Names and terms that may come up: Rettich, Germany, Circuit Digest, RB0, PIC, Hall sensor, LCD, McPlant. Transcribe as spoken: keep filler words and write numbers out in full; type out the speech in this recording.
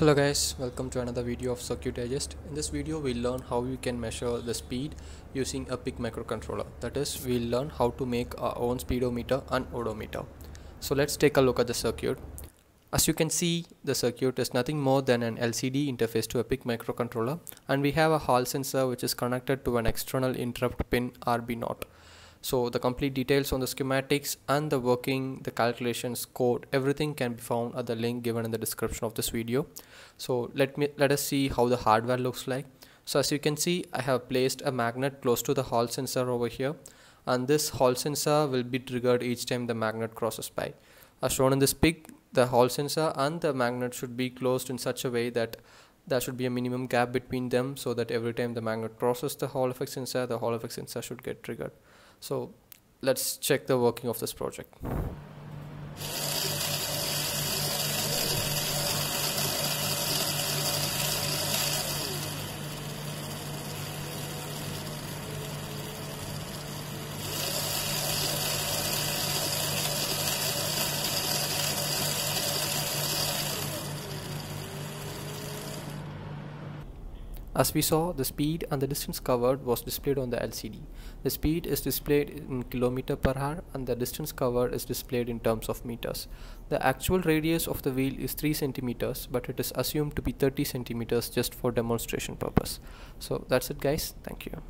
Hello guys, welcome to another video of Circuit Digest. In this video we'll learn how you can measure the speed using a P I C microcontroller. That is, we'll learn how to make our own speedometer and odometer. So let's take a look at the circuit. As you can see, the circuit is nothing more than an L C D interface to a P I C microcontroller, and we have a Hall sensor which is connected to an external interrupt pin R B zero. So the complete details on the schematics and the working, the calculations, code, everything can be found at the link given in the description of this video. So let me let us see how the hardware looks like. So as you can see, I have placed a magnet close to the Hall sensor over here, and this Hall sensor will be triggered each time the magnet crosses by. As shown in this pic, the Hall sensor and the magnet should be closed in such a way that there should be a minimum gap between them, so that every time the magnet crosses the Hall effect sensor, the Hall effect sensor should get triggered. So let's check the working of this project. As we saw, the speed and the distance covered was displayed on the L C D. The speed is displayed in kilometer per hour and the distance covered is displayed in terms of meters. The actual radius of the wheel is three centimeters, but it is assumed to be thirty centimeters just for demonstration purpose. So that's it guys, thank you.